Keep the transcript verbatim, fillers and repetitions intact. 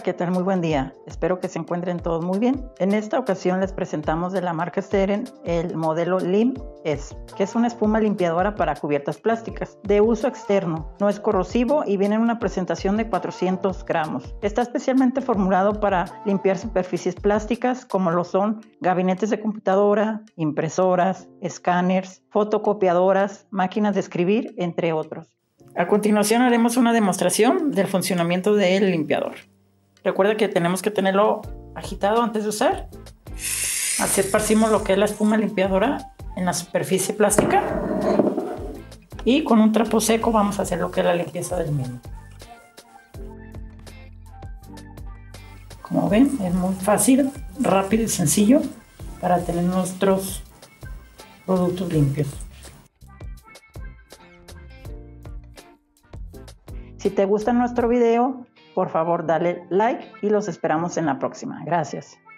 Hola, ¿qué tal? Muy buen día. Espero que se encuentren todos muy bien. En esta ocasión les presentamos de la marca Steren el modelo L I M S, que es una espuma limpiadora para cubiertas plásticas de uso externo. No es corrosivo y viene en una presentación de cuatrocientos gramos. Está especialmente formulado para limpiar superficies plásticas como lo son gabinetes de computadora, impresoras, escáneres, fotocopiadoras, máquinas de escribir, entre otros. A continuación haremos una demostración del funcionamiento del limpiador. Recuerda que tenemos que tenerlo agitado antes de usar. Así esparcimos lo que es la espuma limpiadora en la superficie plástica. Y con un trapo seco vamos a hacer lo que es la limpieza del mismo. Como ven, es muy fácil, rápido y sencillo para tener nuestros productos limpios. Si te gusta nuestro video, por favor, dale like y los esperamos en la próxima. Gracias.